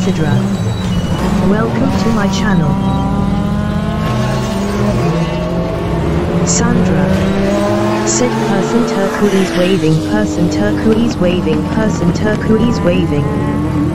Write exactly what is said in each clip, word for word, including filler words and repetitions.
Sidra. Welcome to my channel. Sandra. Sid person turquoise waving person turquoise waving person turquoise waving.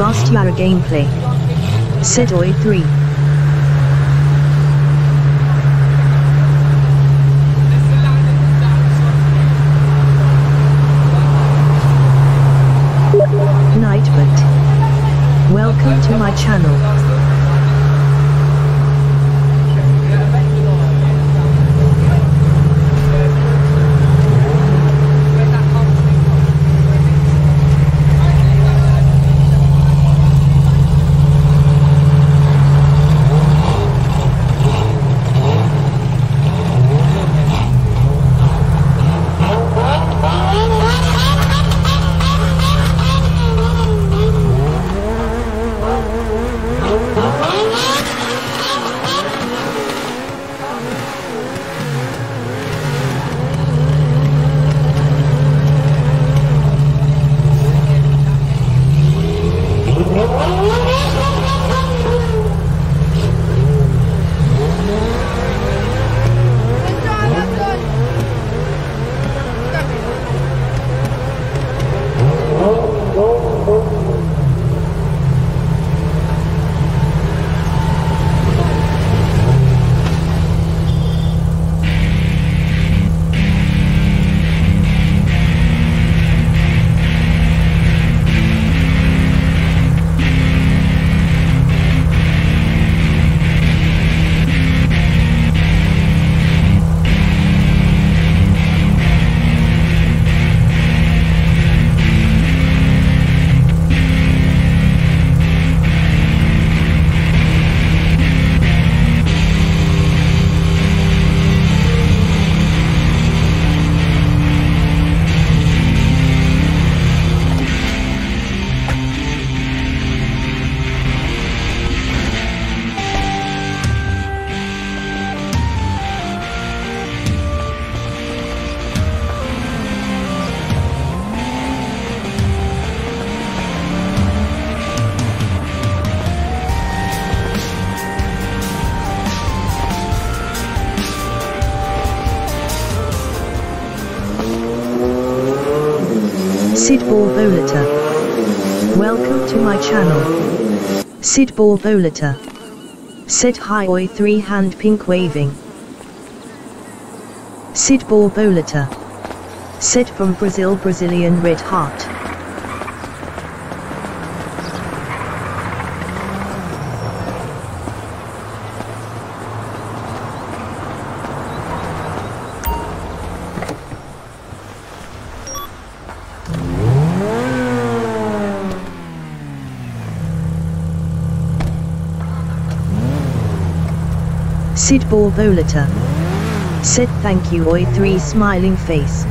Bast Yara gameplay. Sid oi three. Nightbot. Welcome to my channel. Sid Borboleta. Welcome to my channel. Sid Borboleta. Said hi oi three hand pink waving. Sid Borboleta. Said from Brazil Brazilian red heart. Sid Borboleta. Said thank you oi three smiling face.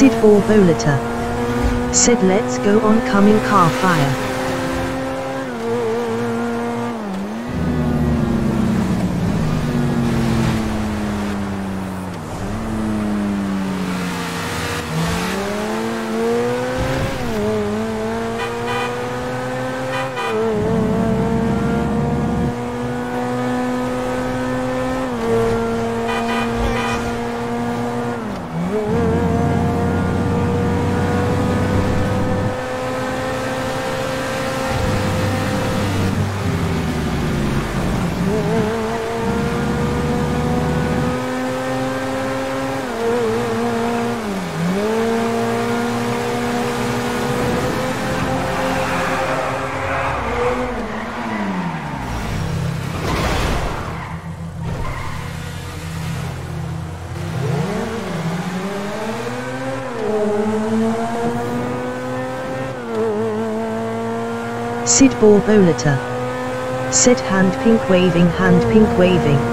Sid Borboleta. Said let's go on coming car fire. Sid Borboleta. Said hand pink waving hand pink waving.